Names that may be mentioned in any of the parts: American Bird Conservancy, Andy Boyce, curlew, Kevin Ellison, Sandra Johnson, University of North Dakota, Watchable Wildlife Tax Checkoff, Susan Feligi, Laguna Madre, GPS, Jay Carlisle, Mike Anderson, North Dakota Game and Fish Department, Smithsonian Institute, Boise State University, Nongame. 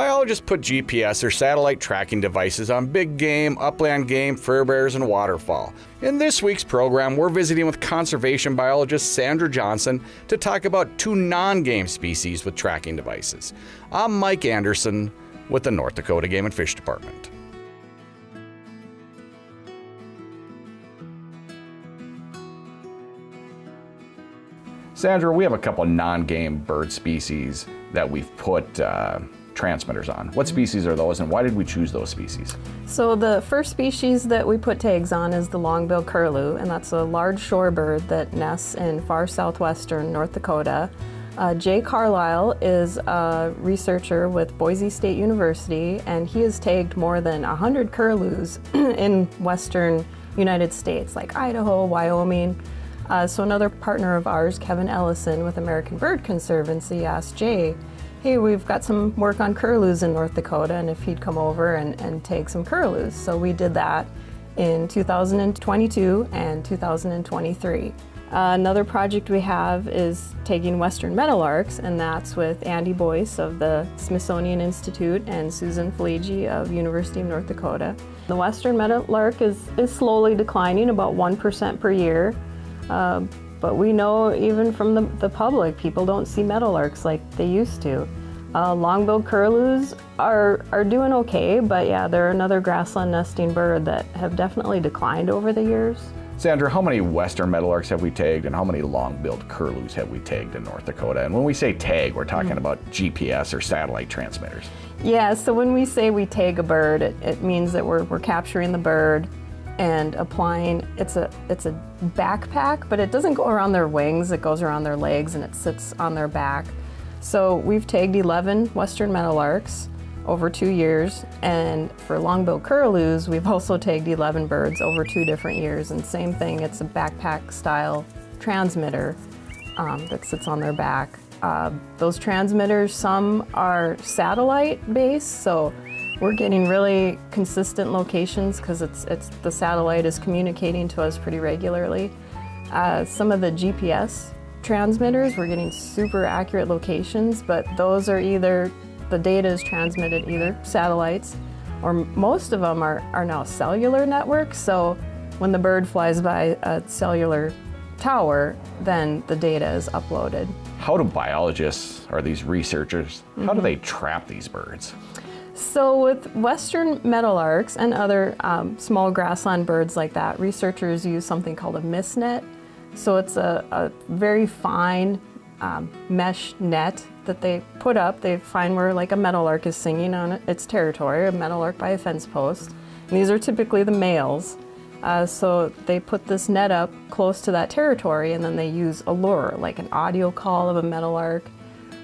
Biologists put GPS or satellite tracking devices on big game, upland game, fur bears, and waterfowl. In this week's program, we're visiting with conservation biologist Sandra Johnson to talk about two non-game species with tracking devices. I'm Mike Anderson with the North Dakota Game and Fish Department. Sandra, we have a couple non-game bird species that we've put transmitters on. What species are those and why did we choose those species? So the first species that we put tags on is the long-billed curlew, and that's a large shorebird that nests in far southwestern North Dakota. Jay Carlisle is a researcher with Boise State University, and he has tagged more than 100 curlews in western United States, like Idaho, Wyoming. So another partner of ours, Kevin Ellison with American Bird Conservancy, asked Jay, hey, we've got some work on curlews in North Dakota, and if he'd come over and tag some curlews. So we did that in 2022 and 2023. Another project we have is tagging western meadowlarks, and that's with Andy Boyce of the Smithsonian Institute and Susan Feligi of University of North Dakota. The western meadowlark is slowly declining, about 1% per year. But we know even from the public, people don't see meadowlarks like they used to. Long-billed curlews are doing okay, but yeah, they're another grassland nesting bird that have definitely declined over the years. Sandra, how many western meadowlarks have we tagged and how many long-billed curlews have we tagged in North Dakota? And when we say tag, we're talking about GPS or satellite transmitters. Yeah, so when we say we tag a bird, it means that we're capturing the bird and applying, it's a backpack, but it doesn't go around their wings, it goes around their legs and it sits on their back. So we've tagged 11 western meadowlarks over 2 years, and for long-billed curlews, we've also tagged 11 birds over 2 different years, and same thing, it's a backpack style transmitter that sits on their back. Those transmitters, some are satellite based, so we're getting really consistent locations because the satellite is communicating to us pretty regularly. Some of the GPS transmitters, we're getting super accurate locations, but those are either, the data is transmitted either satellites, or most of them are now cellular networks, so when the bird flies by a cellular tower, then the data is uploaded. How do biologists, or these researchers, how do they trap these birds? So with western meadowlarks and other small grassland birds like that, researchers use something called a mist net. So it's a very fine mesh net that they put up. They find where like a meadowlark is singing on its territory, a meadowlark by a fence post. And these are typically the males. So they put this net up close to that territory, and then they use a lure, like an audio call of a meadowlark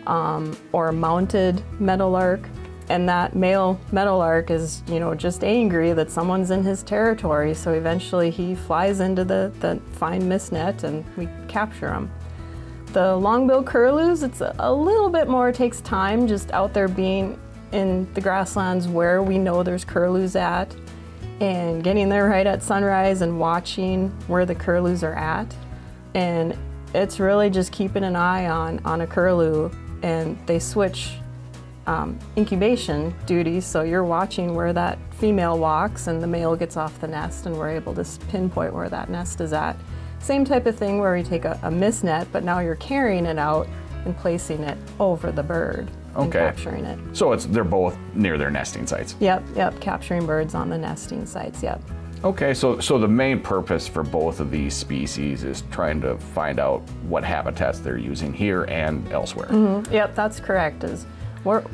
or a mounted meadowlark. And that male meadowlark is, you know, just angry that someone's in his territory, so eventually he flies into the fine mist net and we capture him. The long-billed curlews, it's a little bit more, it takes time just out there being in the grasslands where we know there's curlews at, and getting there right at sunrise and watching where the curlews are at. And it's really just keeping an eye on a curlew, and they switch incubation duties, so you're watching where that female walks and the male gets off the nest, and we're able to pinpoint where that nest is at. Same type of thing where we take a mist net, but now you're carrying it out and placing it over the bird and capturing it. So they're both near their nesting sites? Yep, capturing birds on the nesting sites, yep. Okay, so the main purpose for both of these species is trying to find out what habitats they're using here and elsewhere. Yep, that's correct.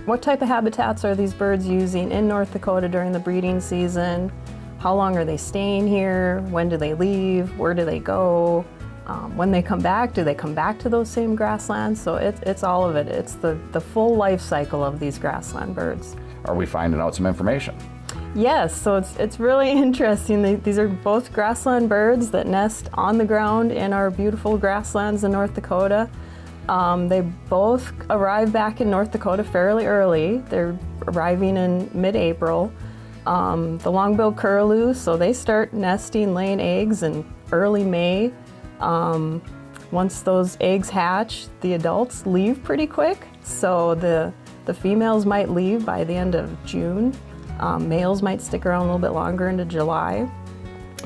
What type of habitats are these birds using in North Dakota during the breeding season? How long are they staying here? When do they leave? Where do they go? When they come back, do they come back to those same grasslands? So it's all of it. It's the full life cycle of these grassland birds. Are we finding out some information? Yes, so it's really interesting. These are both grassland birds that nest on the ground in our beautiful grasslands in North Dakota. They both arrive back in North Dakota fairly early. They're arriving in mid-April. The long-billed curlew, so they start nesting, laying eggs in early May. Once those eggs hatch, the adults leave pretty quick. So the The females might leave by the end of June. Males might stick around a little bit longer into July.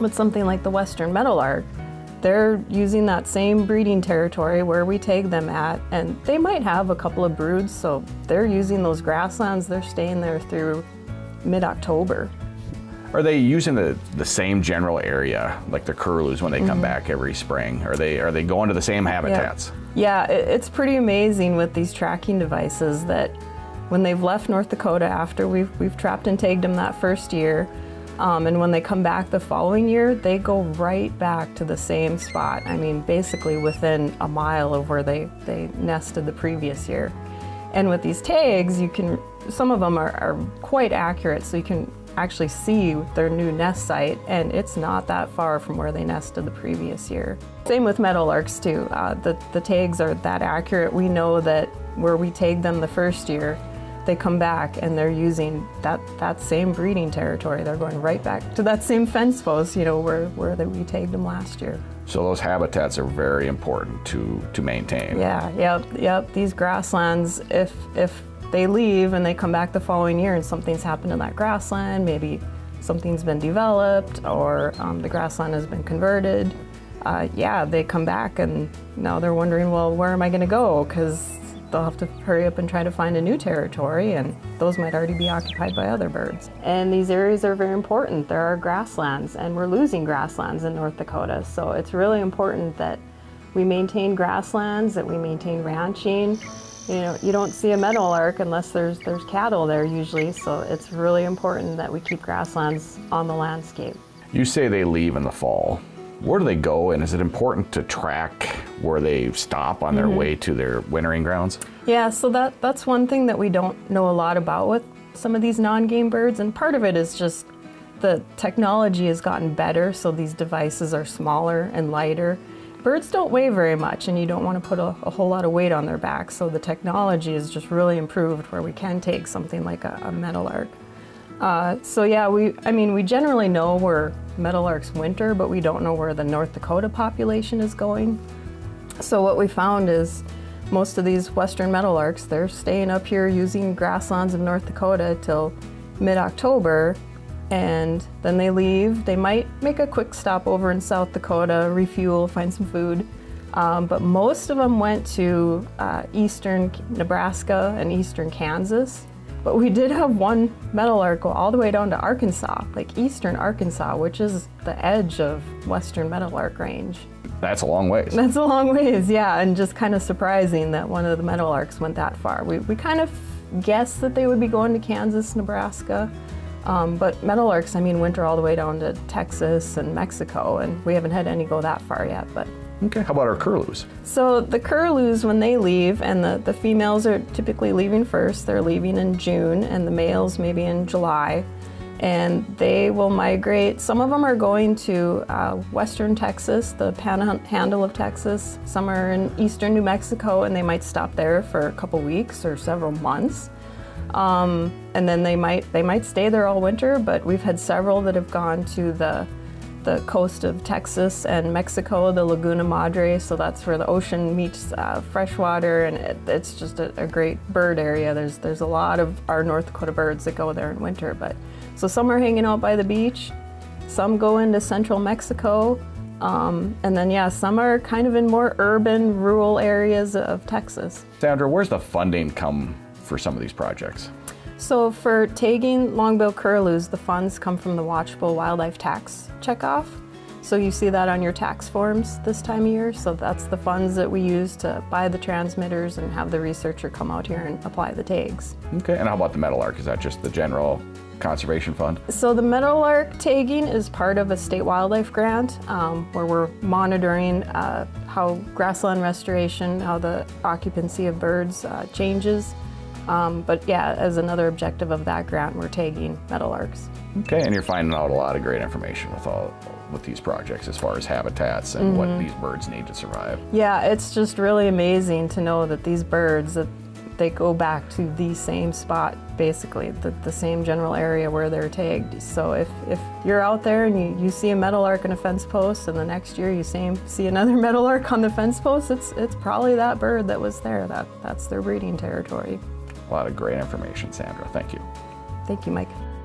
But something like the western meadowlark, they're using that same breeding territory where we tag them at, and they might have a couple of broods, so they're using those grasslands, they're staying there through mid-October. Are they using the same general area, like the curlews when they come back every spring? Are they going to the same habitats? Yeah, it's pretty amazing with these tracking devices that when they've left North Dakota after we've trapped and tagged them that first year, and when they come back the following year, they go right back to the same spot. I mean, basically within a mile of where they nested the previous year. And with these tags, you can, some of them are quite accurate, so you can actually see their new nest site, and it's not that far from where they nested the previous year. Same with meadowlarks too. The tags are that accurate. We know that where we tagged them the first year, they come back and they're using that same breeding territory. They're going right back to that same fence post, you know, where we tagged them last year. So those habitats are very important to maintain. Yeah, yep. These grasslands, if they leave and they come back the following year and something's happened in that grassland, maybe something's been developed or the grassland has been converted, yeah, they come back and now they're wondering, well, where am I gonna go? Because they'll have to hurry up and try to find a new territory, and those might already be occupied by other birds. And these areas are very important. There are grasslands, and we're losing grasslands in North Dakota, so it's really important that we maintain grasslands, that we maintain ranching. You know, you don't see a meadowlark unless there's cattle there usually, so it's really important that we keep grasslands on the landscape. You say they leave in the fall. Where do they go, and is it important to track where they stop on their way to their wintering grounds? Yeah, so that's one thing that we don't know a lot about with some of these non-game birds, and part of it is just the technology has gotten better, so these devices are smaller and lighter. Birds don't weigh very much, and you don't want to put a whole lot of weight on their back, so the technology is just really improved where we can take something like a meadowlark. So yeah, we generally know where meadowlarks winter, but we don't know where the North Dakota population is going. So what we found is most of these western meadowlarks, they're staying up here using grasslands of North Dakota till mid-October, and then they leave. They might make a quick stop over in South Dakota, refuel, find some food, but most of them went to eastern Nebraska and eastern Kansas. But we did have one meadowlark go all the way down to Arkansas, like eastern Arkansas, which is the edge of western meadowlark range. That's a long ways. That's a long ways, yeah, and just kind of surprising that one of the meadowlarks went that far. We kind of guessed that they would be going to Kansas, Nebraska, but meadowlarks, I mean, winter all the way down to Texas and Mexico, and we haven't had any go that far yet, but. Okay, how about our curlews? So the curlews, when they leave, and the females are typically leaving first, they're leaving in June, and the males maybe in July, and they will migrate. Some of them are going to western Texas, the panhandle of Texas. Some are in eastern New Mexico, and they might stop there for a couple weeks or several months. And then they might stay there all winter, but we've had several that have gone to the coast of Texas and Mexico, the Laguna Madre, so that's where the ocean meets freshwater, and it's just a great bird area. There's a lot of our North Dakota birds that go there in winter, but so some are hanging out by the beach, some go into central Mexico, and then yeah, some are kind of in more urban, rural areas of Texas. Sandra, where's the funding come for some of these projects? So for tagging long-billed curlews, the funds come from the Watchable Wildlife Tax Checkoff. So you see that on your tax forms this time of year. So that's the funds that we use to buy the transmitters and have the researcher come out here and apply the tags. Okay, and how about the meadowlark? Is that just the general conservation fund? So the meadowlark tagging is part of a state wildlife grant where we're monitoring how grassland restoration, how the occupancy of birds changes. But yeah, as another objective of that grant, we're tagging meadowlarks. Okay, and you're finding out a lot of great information with these projects as far as habitats and what these birds need to survive. Yeah, it's just really amazing to know that these birds, that they go back to the same spot, basically, the same general area where they're tagged. So if you're out there and you see a meadowlark in a fence post, and the next year you see another meadowlark on the fence post, it's probably that bird that was there. That's their breeding territory. A lot of great information, Sandra. Thank you. Thank you, Mike.